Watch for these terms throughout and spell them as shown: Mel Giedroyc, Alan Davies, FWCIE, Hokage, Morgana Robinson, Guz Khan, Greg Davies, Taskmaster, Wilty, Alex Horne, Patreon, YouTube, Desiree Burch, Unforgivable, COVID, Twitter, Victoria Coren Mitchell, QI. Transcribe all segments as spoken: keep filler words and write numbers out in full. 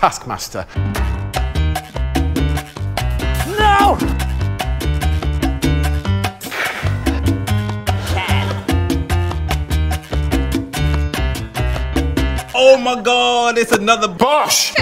Taskmaster. No! Oh my God, it's another Bosch!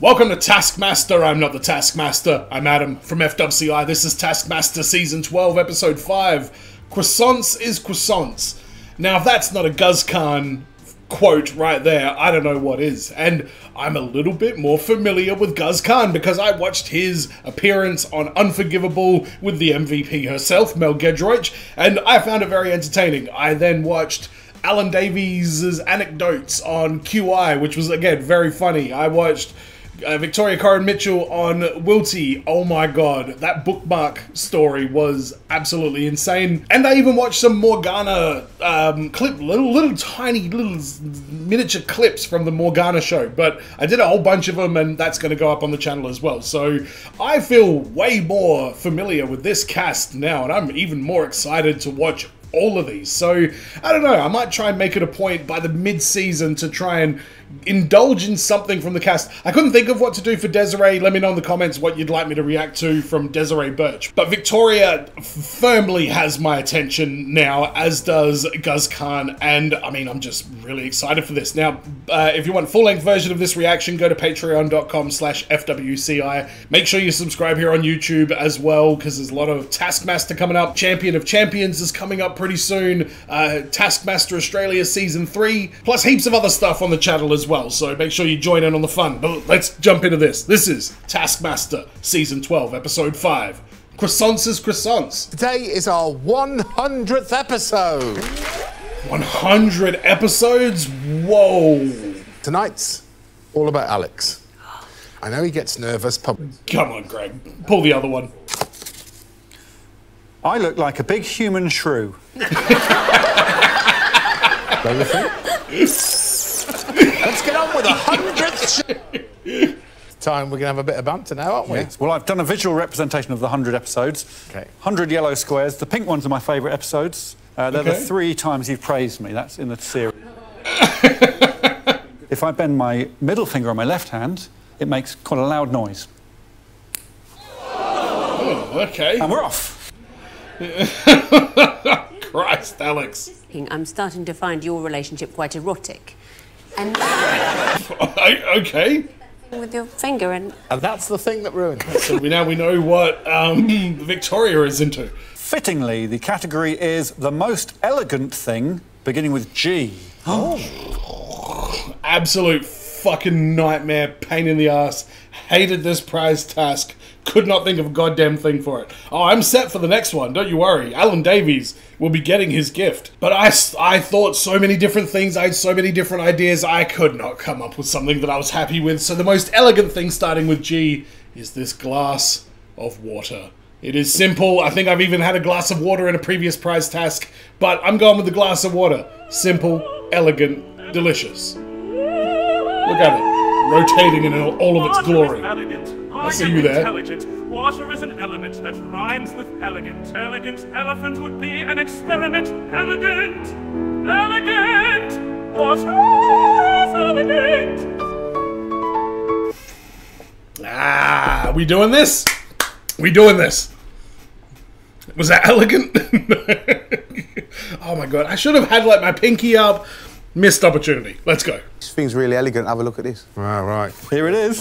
Welcome to Taskmaster. I'm not the Taskmaster. I'm Adam from F W C I E. This is Taskmaster Season twelve, Episode five. Croissants is croissants. Now, if that's not a Guz Khan quote right there, I don't know what is. And I'm a little bit more familiar with Guz Khan because I watched his appearance on Unforgivable with the M V P herself, Mel Giedroyc, and I found it very entertaining. I then watched Alan Davies' anecdotes on Q I, which was, again, very funny. I watched Uh, Victoria Coren Mitchell on Wilty. Oh my God, that bookmark story was absolutely insane. And I even watched some Morgana um, clip, little, little tiny little miniature clips from the Morgana show. But I did a whole bunch of them, and that's going to go up on the channel as well. So I feel way more familiar with this cast now, and I'm even more excited to watch all of these. So I don't know, I might try and make it a point by the mid-season to try and indulge in something from the cast. I couldn't think of what to do for Desiree. Let me know in the comments what you'd like me to react to from Desiree Burch. But Victoria firmly has my attention now, as does Guz Khan, and I mean, I'm just really excited for this. Now, uh, if you want a full-length version of this reaction, go to patreon dot com slash F W C I. Make sure you subscribe here on YouTube as well, because there's a lot of Taskmaster coming up. Champion of Champions is coming up pretty soon. Uh, Taskmaster Australia Season three, plus heaps of other stuff on the channel as as well, so make sure you join in on the fun. But let's jump into this. This is Taskmaster Season twelve, Episode five. Croissants is croissants. Today is our one hundredth episode. one hundred episodes? Whoa. Tonight's all about Alex. I know he gets nervous public. Come on, Greg. Pull the other one. I look like a big human shrew. Don't you think? Let's get on with the hundredth time. We're going to have a bit of banter now, aren't we? Yeah. Well, I've done a visual representation of the hundred episodes. Okay. one hundred yellow squares. The pink ones are my favourite episodes. Uh, they're okay. The three times you've praised me. That's in the series. If I bend my middle finger on my left hand, it makes quite a loud noise. Oh, okay. And we're off. Christ, Alex. I'm starting to find your relationship quite erotic. And okay. With your finger and... And that's the thing that ruined it. So we, now we know what um, Victoria is into. Fittingly, the category is the most elegant thing, beginning with G. Oh. Absolute fucking nightmare, pain in the ass. Hated this prize task. Could not think of a goddamn thing for it. Oh, I'm set for the next one, don't you worry. Alan Davies will be getting his gift. But I, I thought so many different things, I had so many different ideas, I could not come up with something that I was happy with. So the most elegant thing, starting with G, is this glass of water. It is simple. I think I've even had a glass of water in a previous prize task, but I'm going with the glass of water. Simple, elegant, delicious. Look at it, rotating in all of its glory. I see you there. Water is an element that rhymes with elegant. Elegant elephant would be an experiment. Elegant! Elegant! Water is elegant! Ah, we doing this? We doing this? Was that elegant? Oh my God, I should have had like my pinky up. Missed opportunity. Let's go. This thing's really elegant. Have a look at this. All right. Here it is.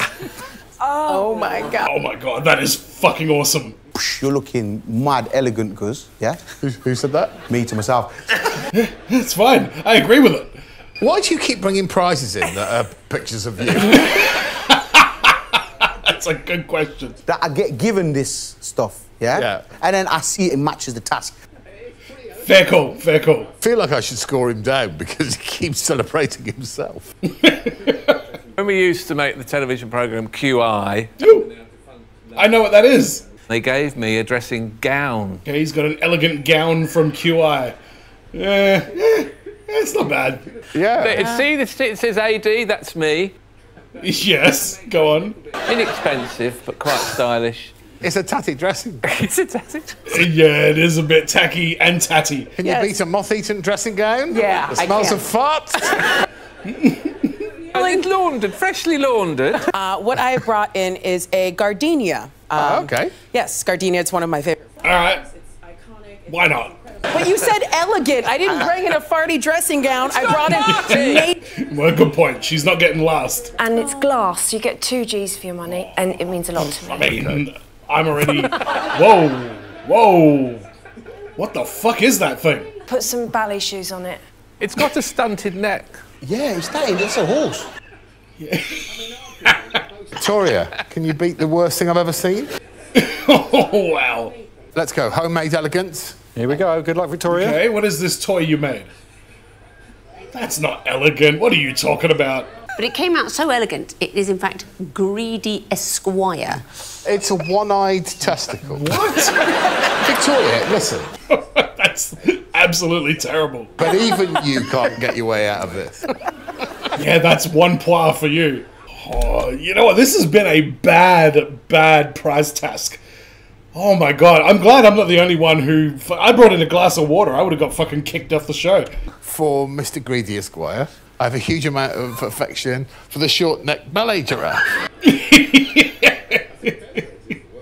Oh, oh my God. Oh my God, that is fucking awesome. You're looking mad elegant, Guz. Yeah? Who, who said that? Me to myself. It's fine. I agree with it. Why do you keep bringing prizes in that are pictures of you? That's a good question. That I get given this stuff, yeah? Yeah. And then I see it matches the task. Fair call, fair call. I feel like I should score him down because he keeps celebrating himself. When we used to make the television programme Q I... Ooh, I know what that is. They gave me a dressing gown. Okay, he's got an elegant gown from Q I. Yeah, yeah, it's not bad. Yeah. It, see, it says A D, that's me. Yes, go on. Inexpensive, but quite stylish. It's a tatty dressing. It's a tatty dressing. Yeah, it is a bit tacky and tatty. Can yes. you beat a moth-eaten dressing gown? Yeah, It smells of fart. It's laundered, freshly laundered. Uh, what I brought in is a gardenia. Um, oh, okay. Yes, gardenia, it's one of my favourite. All right. Why not? But you said elegant. I didn't bring in a farty dressing gown. It's I brought in... Well, good point. She's not getting last. And it's glass. You get two Gs for your money, and it means a lot to me. I mean, I'm already... Whoa. Whoa. What the fuck is that thing? Put some ballet shoes on it. It's got a stunted neck. Yeah, it's that. It's a horse. Yeah. Victoria, can you beat the worst thing I've ever seen? Oh, wow. Let's go. Homemade elegance. Here we go. Good luck, Victoria. Okay, what is this toy you made? That's not elegant. What are you talking about? But it came out so elegant. It is, in fact, Greedy Esquire. It's a one-eyed testicle. What? Victoria, listen. That's absolutely terrible. But even you can't get your way out of this. Yeah, that's one point for you. Oh, you know what? This has been a bad, bad prize task. Oh my god, I'm glad I'm not the only one who... F I brought in a glass of water, I would have got fucking kicked off the show. For Mister Greedy Esquire, I have a huge amount of affection for the short-necked ballet giraffe. I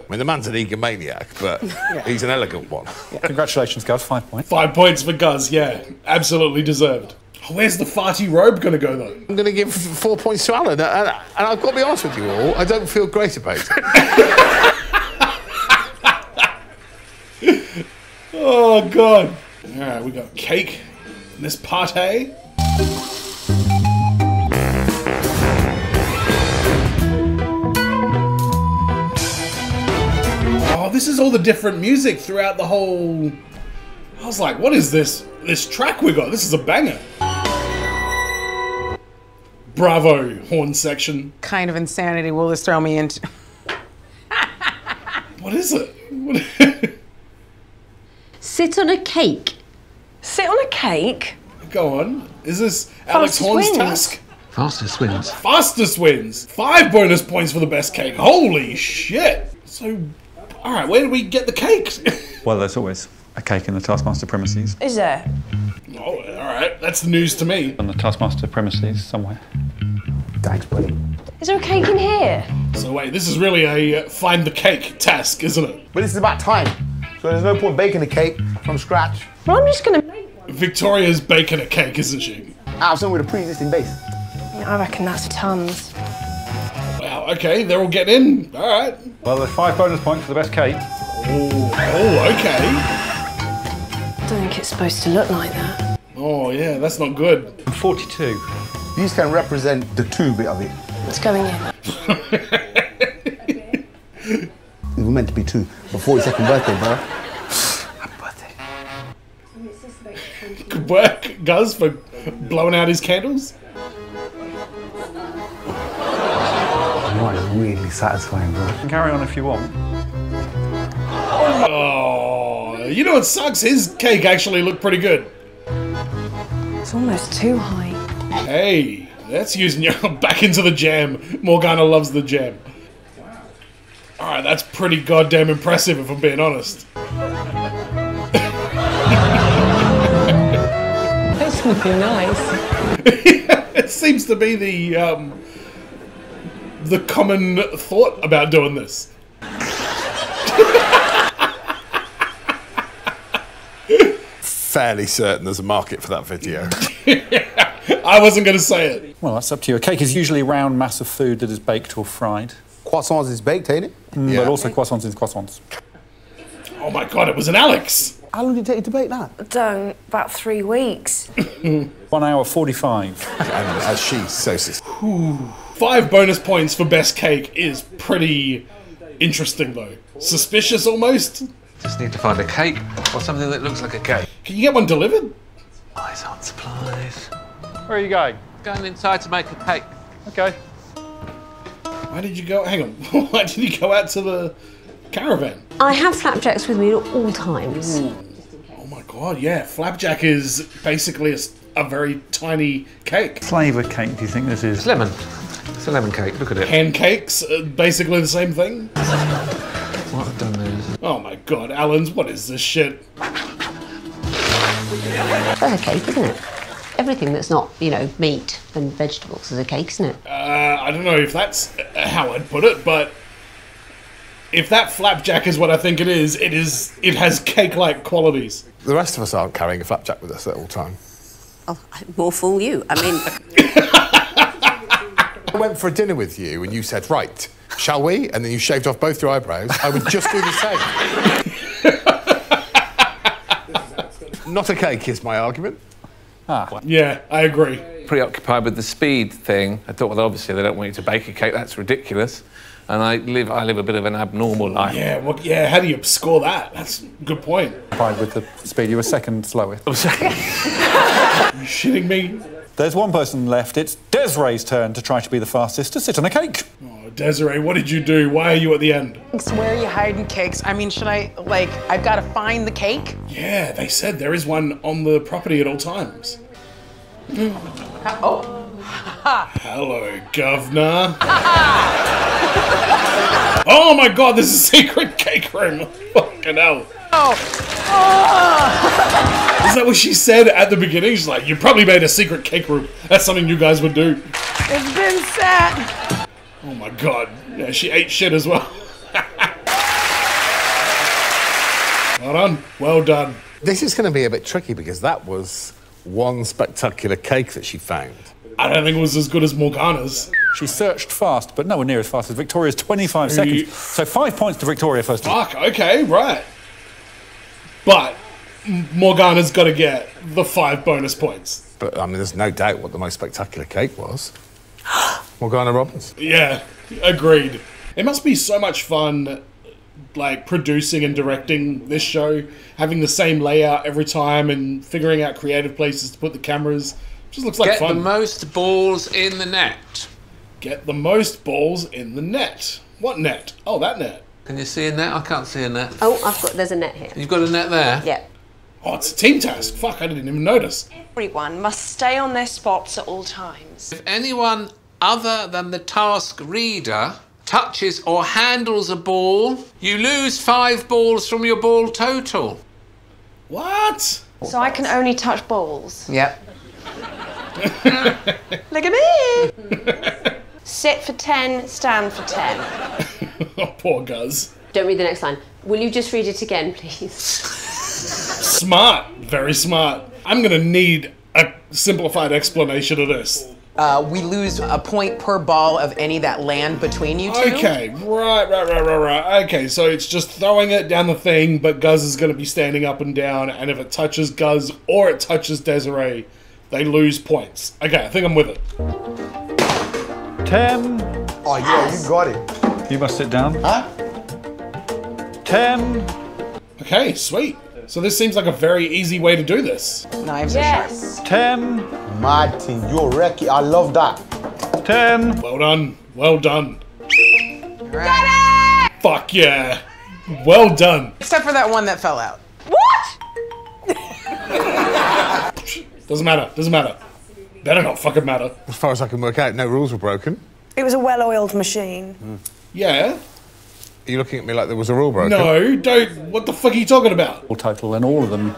mean, the man's an egomaniac, but yeah. he's an elegant one. Yeah. Congratulations, Guz, five points. Five points for Guz, yeah. Absolutely deserved. Where's the farty robe going to go, though? I'm going to give four points to Alan, and, and I've got to be honest with you all, I don't feel great about it. Oh, God. All right, we got cake and this pate. Oh, this is all the different music throughout the whole... I was like, what is this? This track we got? This is a banger. Bravo, horn section. What kind of insanity will this throw me into? What is it? What... Sit on a cake. Sit on a cake? Go on. Is this Alex Horne's task? Fastest wins. Fastest wins. Five bonus points for the best cake. Holy shit. So, all right, where did we get the cake? Well, there's always a cake in the Taskmaster premises. Is there? Oh, all right. That's the news to me. On the Taskmaster premises somewhere. Thanks, buddy. Is there a cake in here? So, wait, this is really a uh, find the cake task, isn't it? But this is about time. So there's no point baking a cake from scratch. Well, I'm just going to make one. Victoria's baking a cake, isn't she? Out of something with a pre-existing base. I reckon that's tons. Wow, OK, they're all getting in. All right. Well, there's five bonus points for the best cake. Oh, oh, OK. I don't think it's supposed to look like that. Oh, yeah, that's not good. forty-two. These can represent the two bit of it. What's going in? We were meant to be two for forty-second birthday, bro. Happy birthday. Good work, Guz, for blowing out his candles. That is really satisfying, bro. You can carry on if you want. Oh, you know what sucks? His cake actually looked pretty good. It's almost too high. Hey, that's using your back into the jam. Morgana loves the jam. All right, that's pretty goddamn impressive, if I'm being honest. That's would be nice. Yeah, it seems to be the um, the common thought about doing this. Fairly certain there's a market for that video. Yeah, I wasn't going to say it. Well, that's up to you. A cake is usually a round mass of food that is baked or fried. Croissants is baked, ain't it? Mm, yeah. But also croissants is croissants. Oh my god, it was an Alex! How long did it take to bake that? I don't, about three weeks. One hour forty-five. And as she's so suspicious. Five bonus points for best cake is pretty interesting though. Suspicious almost. Just need to find a cake or something that looks like a cake. Can you get one delivered? Eyes on supplies. Where are you going? Going inside to make a cake. Okay. Why did you go... Hang on. Why did you go out to the caravan? I have flapjacks with me at all times. Ooh. Oh, my God, yeah. Flapjack is basically a, a very tiny cake. Flavour cake, do you think this is? It's lemon. It's a lemon cake, look at it. Pancakes, uh, basically the same thing. What I've done there is... Oh my god, Alan's, what is this shit? That's a cake, isn't it? Everything that's not, you know, meat and vegetables is a cake, isn't it? Uh, I don't know if that's how I'd put it, but... If that flapjack is what I think it is, it is, it has cake-like qualities. The rest of us aren't carrying a flapjack with us at all time. Oh, more fool you. I mean... I went for a dinner with you and you said, right, shall we? And then you shaved off both your eyebrows. I would just do the same. Not a cake is my argument. Ah. Yeah, I agree. Preoccupied with the speed thing, I thought, well, obviously they don't want you to bake a cake. That's ridiculous. And I live, I live a bit of an abnormal life. Yeah, well, yeah. How do you score that? That's a good point. With the speed, you were second slower. I'm sorry. You shitting me? There's one person left. It's Desiree's turn to try to be the fastest to sit on a cake. Oh, Desiree, what did you do? Why are you at the end? So where are you hiding cakes? I mean, should I, like, I've got to find the cake? Yeah, they said there is one on the property at all times. Oh. Hello, governor. Oh my god, this is a secret cake room. Fucking hell. Oh. Oh. Is that what she said at the beginning? She's like, you probably made a secret cake room. That's something you guys would do. It's been set. Oh my god. Yeah, she ate shit as well. Well done. Well done. This is going to be a bit tricky because that was one spectacular cake that she found. I don't think it was as good as Morgana's. She searched fast, but nowhere near as fast as Victoria's twenty-five Are seconds. You... So five points to Victoria first. Fuck, okay, right. But Morgana's got to get the five bonus points. But, I mean, there's no doubt what the most spectacular cake was. Morgana Robinson. Yeah, agreed. It must be so much fun, like, producing and directing this show, having the same layout every time and figuring out creative places to put the cameras. Just looks like Get fun. the most balls in the net. Get the most balls in the net. What net? Oh, that net. Can you see a net? I can't see a net. Oh, I've got. There's a net here. You've got a net there? Yeah. Oh, it's a team task. Fuck, I didn't even notice. Everyone must stay on their spots at all times. If anyone other than the task reader touches or handles a ball, you lose five balls from your ball total. What? So I can only touch balls? Yep. Look at me. Sit for ten, stand for ten. Oh, poor Guz. Don't read the next line. Will you just read it again, please? Smart, very smart. I'm going to need a simplified explanation of this. Uh, we lose a point per ball of any that land between you two. Okay, right, right, right, right, right. Okay, so it's just throwing it down the thing, but Guz is going to be standing up and down, and if it touches Guz or it touches Desiree, they lose points. Okay, I think I'm with it. Ten. Oh, yeah, you got it. You must sit down. Huh? Ten. Okay, sweet. So this seems like a very easy way to do this. Knives yes. are sharp. Ten. Martin, you're wrecky. I love that. Ten. Well done. Well done. Right. Fuck yeah. Well done. Except for that one that fell out. What? Doesn't matter, doesn't matter. Better not fucking matter. As far as I can work out, no rules were broken. It was a well-oiled machine. Mm. Yeah. Are you looking at me like there was a rule broken? No, don't. What the fuck are you talking about? Total, and all of them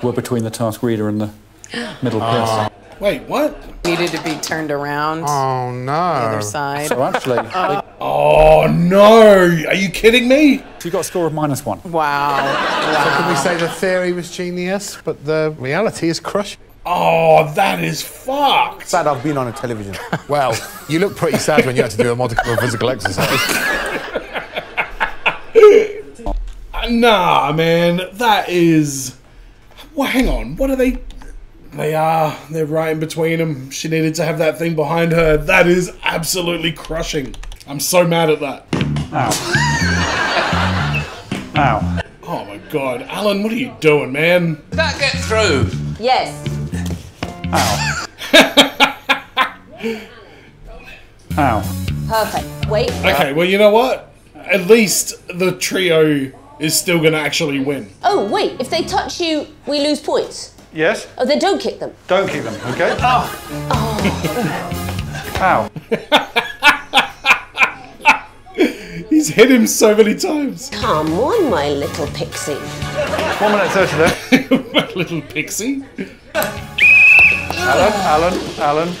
were between the task reader and the middle person. Oh. Wait, what? Needed to be turned around. Oh, no. The other side. So actually... Uh. Oh, no. Are you kidding me? You got a score of minus one. Wow. Wow. So can we say the theory was genius, but the reality is crushing? Oh, that is fucked. Sad I've been on a television. Well, you look pretty sad when you had to do a modicum of physical exercise. Nah, man, that is... Well, hang on, what are they... They are, they're right in between them. She needed to have that thing behind her. That is absolutely crushing. I'm so mad at that. Ow. Ow. Oh, my God. Alan, what are you doing, man? Did that get through? Yes. Ow. Ow. Perfect. Wait. Okay, well, you know what? At least the trio is still going to actually win. Oh, wait. If they touch you, we lose points. Yes. Oh, then don't kick them. Don't kick them, okay? Oh. Oh. Ow. He's hit him so many times. Come on, my little pixie. One minute thirty there. My little pixie. Alan, Alan, Alan.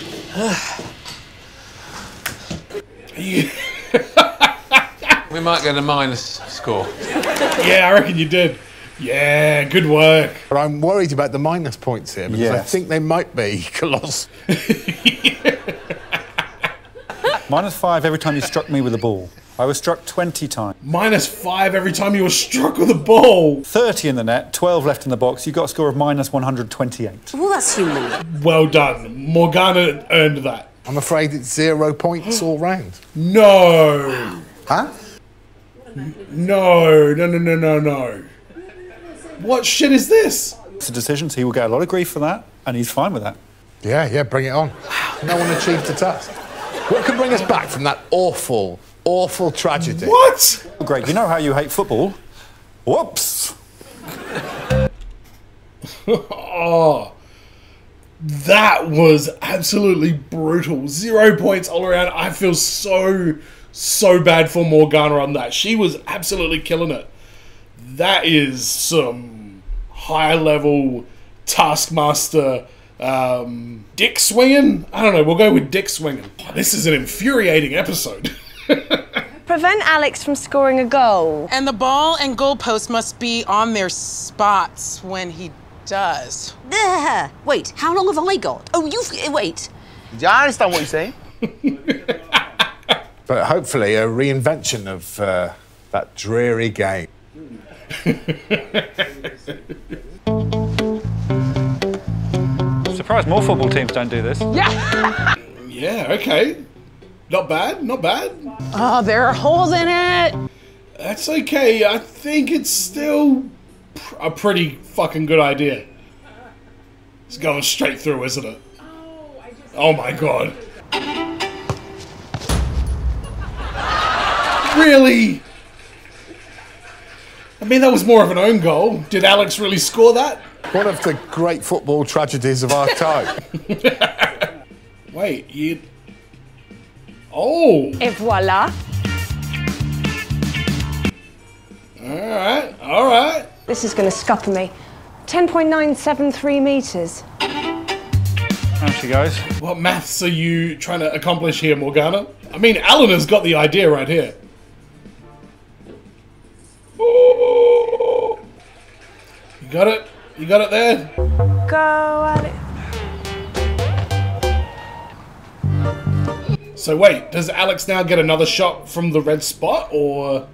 We might get a minus score. Yeah, I reckon you did. Yeah, good work. But I'm worried about the minus points here because yes. I think they might be colossal. Minus five every time you struck me with a ball. I was struck twenty times. Minus five every time you were struck with a ball. thirty in the net, twelve left in the box. You got a score of minus one hundred twenty-eight. Well, that's human. Well done. Morgana earned that. I'm afraid it's zero points all round. No. Huh? No, no, no, no, no, no. What shit is this? It's a decision, so he will get a lot of grief for that, and he's fine with that. Yeah, yeah, bring it on. No one achieved a task. What could bring us back from that awful... awful tragedy. What? Greg, you know how you hate football. Whoops. Oh, that was absolutely brutal. Zero points all around. I feel so, so bad for Morgana on that. She was absolutely killing it. That is some high-level Taskmaster... Um, dick swinging? I don't know. We'll go with dick swinging. Oh, this is an infuriating episode. Prevent Alex from scoring a goal. And the ball and goalpost must be on their spots when he does. Ugh. Wait, how long have I got? Oh, you've... Wait. I understand what you're saying. But hopefully a reinvention of uh, that dreary game. I'm surprised more football teams don't do this. Yeah! Yeah, OK. Not bad, not bad. Oh, there are holes in it. That's okay. I think it's still pr a pretty fucking good idea. It's going straight through, isn't it? Oh, I just... oh my God. Really? I mean, that was more of an own goal. Did Alex really score that? One of the great football tragedies of our time. Wait, you... Oh! Et voila! Alright, alright. This is going to scupper me. ten point nine seven three metres. There she goes. What maths are you trying to accomplish here, Morgana? I mean, Alan has got the idea right here. Ooh. You got it? You got it there? Go at it. So wait, does Alex now get another shot from the red spot, or...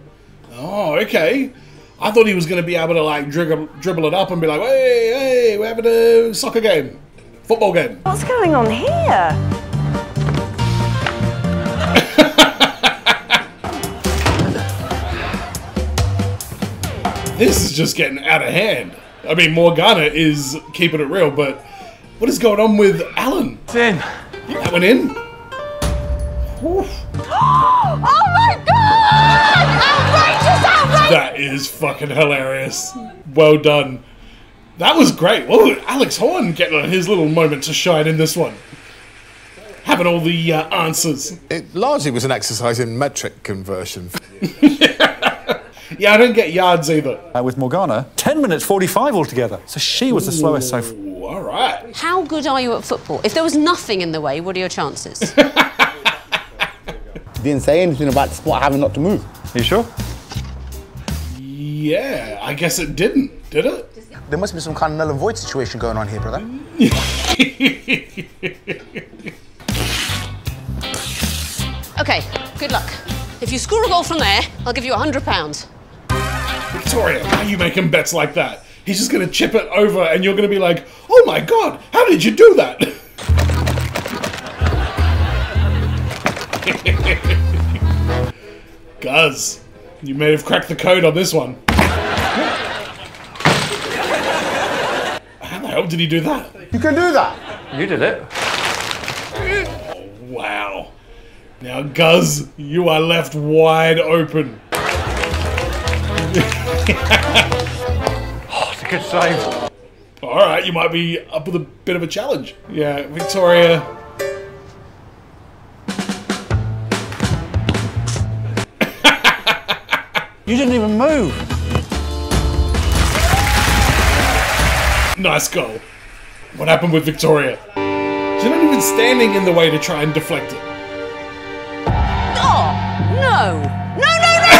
Oh, okay. I thought he was going to be able to, like, dribble, dribble it up and be like, hey, hey, we're having a soccer game. Football game. What's going on here? This is just getting out of hand. I mean, Morgana is keeping it real, but what is going on with Alan? It's in. That went in? Oof. Oh my God! Outrageous, outrageous! That is fucking hilarious. Well done. That was great. Whoa, Alex Horne getting his little moment to shine in this one. Having all the uh, answers. It largely was an exercise in metric conversion. Yeah. Yeah, I don't get yards either. Uh, with Morgana, ten minutes forty-five altogether. So she was the slowest so far. All right. How good are you at football? If there was nothing in the way, what are your chances? Didn't say anything about the spot having not to move. Are you sure? Yeah, I guess it didn't, did it? There must be some kind of null and void situation going on here, brother. Okay, good luck. If you score a goal from there, I'll give you one hundred pounds. Victoria, why are you making bets like that? He's just going to chip it over and you're going to be like, oh my God, how did you do that? Guz, you may have cracked the code on this one. How the hell did he do that? You can do that. You did it. Oh, wow. Now, Guz, you are left wide open. Oh, it's a good save. All right, you might be up with a bit of a challenge. Yeah, Victoria... You didn't even move. Nice goal. What happened with Victoria? She's not even standing in the way to try and deflect it. Oh, no. No, no, no, no.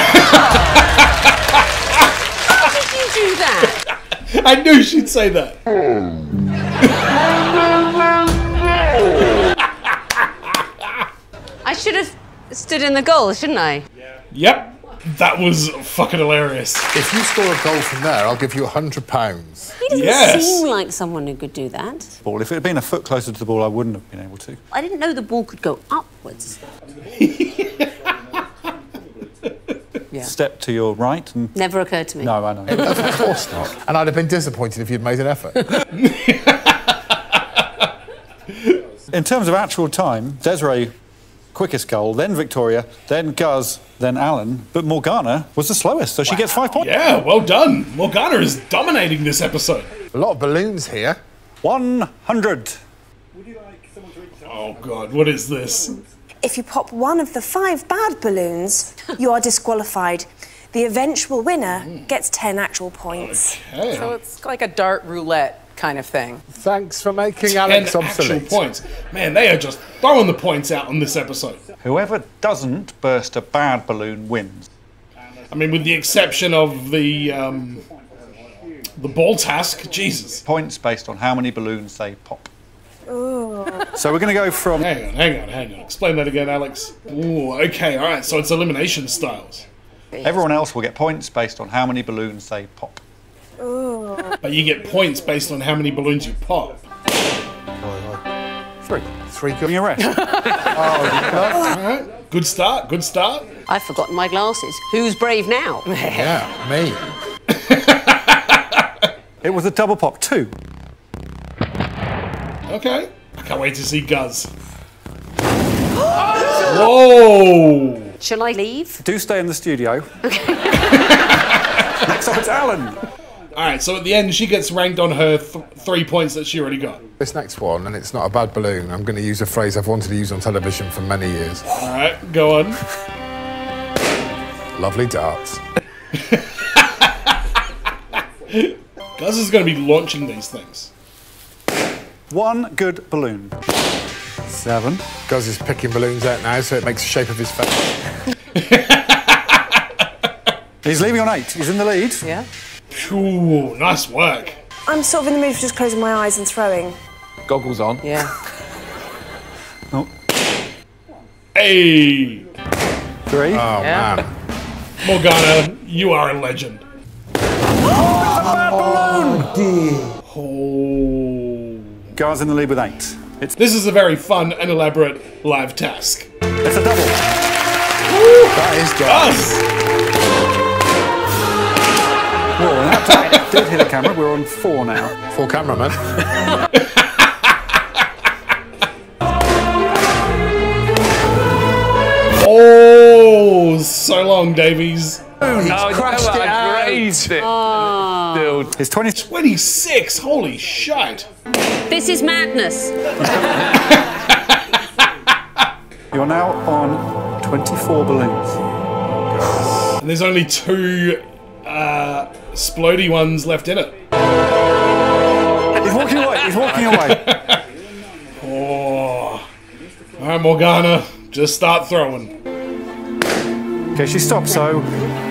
How did you do that? I knew she'd say that. I should have stood in the goal, shouldn't I? Yeah. Yep. That was fucking hilarious. If you score a goal from there, I'll give you a hundred pounds. He doesn't yes. seem like someone who could do that. Ball. If it had been a foot closer to the ball, I wouldn't have been able to. I didn't know the ball could go upwards. Yeah. Step to your right and... Never occurred to me. No, I know. Of course not. And I'd have been disappointed if you'd made an effort. In terms of actual time, Desiree... quickest goal, then Victoria, then Guz, then Alan, but Morgana was the slowest, so she wow. gets five points. Yeah, well done. Morgana is dominating this episode. A lot of balloons here. one hundred. Would you like someone to reach out? Oh, God, what is this? If you pop one of the five bad balloons, you are disqualified. The eventual winner mm. gets ten actual points. Okay. So it's like a dart roulette kind of thing. Thanks for making Alex obsolete. Points. Man, they are just throwing the points out on this episode. Whoever doesn't burst a bad balloon wins. I mean, with the exception of the um, the ball task, Jesus. Points based on how many balloons they pop. Ooh. So we're going to go from... Hang on, hang on, hang on. Explain that again, Alex. Ooh, okay, all right, so it's elimination styles. Everyone else will get points based on how many balloons they pop. Ooh. But you get points based on how many balloons you pop. Three. Three good. You're right. Oh, you good start, good start. I've forgotten my glasses. Who's brave now? Yeah, me. It was a double pop, too. Okay. I can't wait to see Guz. Whoa! Shall I leave? Do stay in the studio. Okay. Next up, it's Alan. All right, so at the end, she gets ranked on her th three points that she already got. This next one, and it's not a bad balloon, I'm going to use a phrase I've wanted to use on television for many years. All right, go on. Lovely darts. Guz is going to be launching these things. One good balloon. Seven. Guz is picking balloons out now, so it makes the shape of his face. He's leaving on eight. He's in the lead. Yeah. Ooh, nice work. I'm sort of in the mood for just closing my eyes and throwing. Goggles on. Yeah. Oh. Hey. Three. Oh, yeah. Man. Morgana, you are a legend. Oh, dear. Oh. Guz in the lead with eight. It's this is a very fun and elaborate live task. It's a double. Woo. That is Guz. Well, that did hit a camera. We're on four now. Four cameramen. Oh, so long, Davies. Oh, he's oh, crashed it out. Grazed it. Oh. It's twenty-six. Holy shite. This is madness. You're now on twenty-four balloons. And there's only two... Uh, splody ones left in it. He's walking away, he's walking away. Oh. All right, Morgana, just start throwing. Okay, she stopped, so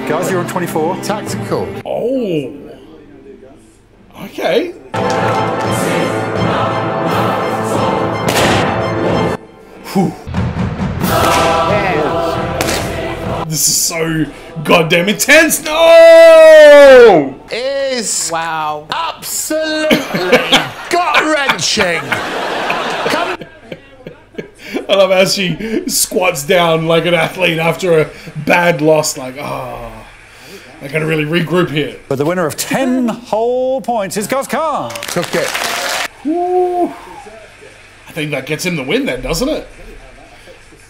Guz, you're on twenty-four. Tactical. Oh. Okay. Whew. This is so goddamn intense. No! Is wow. Absolutely gut-wrenching. I love how she squats down like an athlete after a bad loss. Like, ah, oh, I gotta really regroup here. But the winner of ten whole points is Guz Khan. Took it. Woo. I think that gets him the win then, doesn't it?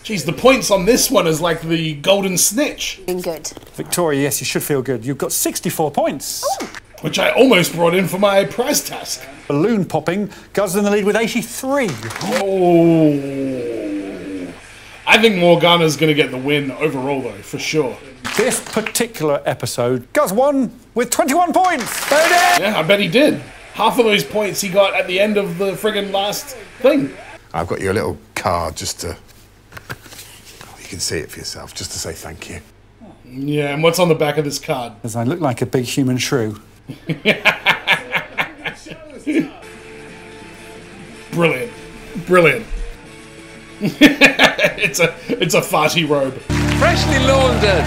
Jeez, the points on this one is like the golden snitch. Been good. Victoria, yes, you should feel good. You've got sixty-four points. Ooh. Which I almost brought in for my prize task. Balloon popping. Guz in the lead with eighty-three. Oh. I I think Morgana's going to get the win overall, though, for sure. This particular episode, Guz won with twenty-one points. There it is. Yeah, I bet he did. Half of those points he got at the end of the friggin' last thing. I've got you a little card just to... You can see it for yourself, just to say thank you. Yeah, and what's on the back of this card? Because I look like a big human shrew. Brilliant. Brilliant. it's a it's a farty robe. Freshly laundered.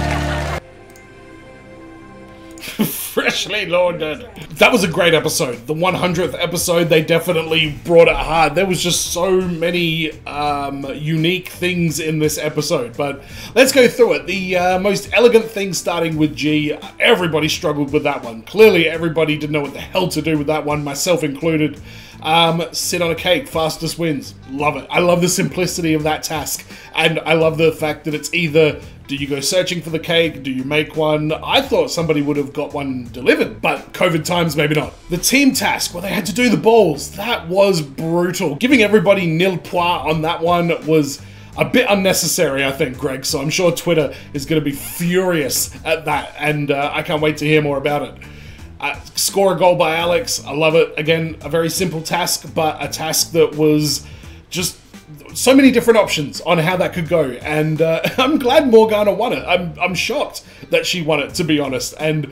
Freshly laundered. That was a great episode. The one hundredth episode, they definitely brought it hard. There was just so many um, unique things in this episode, but let's go through it. The uh, most elegant thing, starting with G, everybody struggled with that one. Clearly, everybody didn't know what the hell to do with that one, myself included. Um, sit on a cake, fastest wins. Love it. I love the simplicity of that task, and I love the fact that it's either do you go searching for the cake, do you make one? I thought somebody would have got one delivered, but COVID times, maybe not. The team task, well, they had to do the balls. That was brutal. Giving everybody nil points on that one was a bit unnecessary, I think, Greg, so I'm sure Twitter is going to be furious at that, and uh, I can't wait to hear more about it. Uh, score a goal by Alex. I love it. Again, a very simple task, but a task that was just so many different options on how that could go. And uh, I'm glad Morgana won it. I'm, I'm shocked that she won it, to be honest. And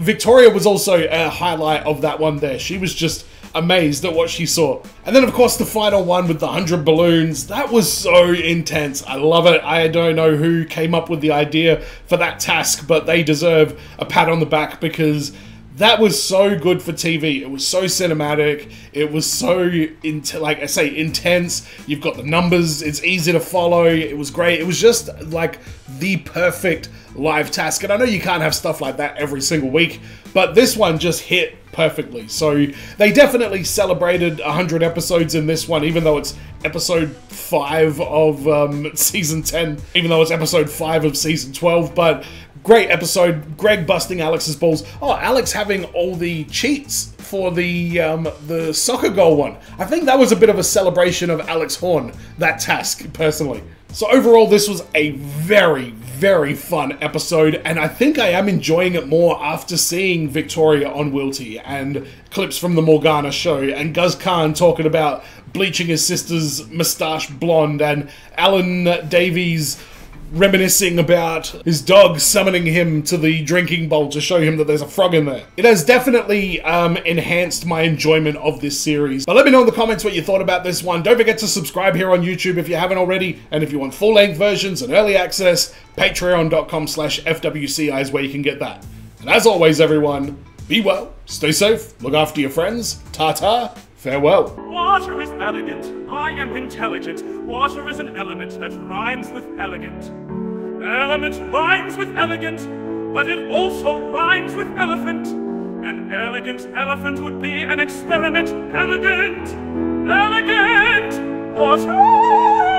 Victoria was also a highlight of that one there. She was just amazed at what she saw. And then, of course, the final one with the one hundred balloons. That was so intense. I love it. I don't know who came up with the idea for that task, but they deserve a pat on the back because... that was so good for T V. It was so cinematic. It was so, like I say, intense. You've got the numbers. It's easy to follow. It was great. It was just like the perfect live task. And I know you can't have stuff like that every single week, but this one just hit perfectly. So they definitely celebrated one hundred episodes in this one, even though it's episode five of um, season ten, even though it's episode five of season twelve. But great episode, Greg busting Alex's balls. Oh, Alex having all the cheats for the um, the soccer goal one. I think that was a bit of a celebration of Alex Horne, that task, personally. So overall, this was a very, very fun episode, and I think I am enjoying it more after seeing Victoria on Wilty and clips from the Morgana show and Guz Khan talking about bleaching his sister's moustache blonde and Alan Davies reminiscing about his dog summoning him to the drinking bowl to show him that there's a frog in there. It has definitely um, enhanced my enjoyment of this series. But let me know in the comments what you thought about this one. Don't forget to subscribe here on YouTube if you haven't already. And if you want full-length versions and early access, patreon dot com slash F W C I is where you can get that. And as always, everyone, be well, stay safe, look after your friends, ta-ta, farewell. Water is elegant. I am intelligent. Water is an element that rhymes with elegant. Element rhymes with elegant, but it also rhymes with elephant. An elegant elephant would be an experiment. Elegant! Elegant! Water!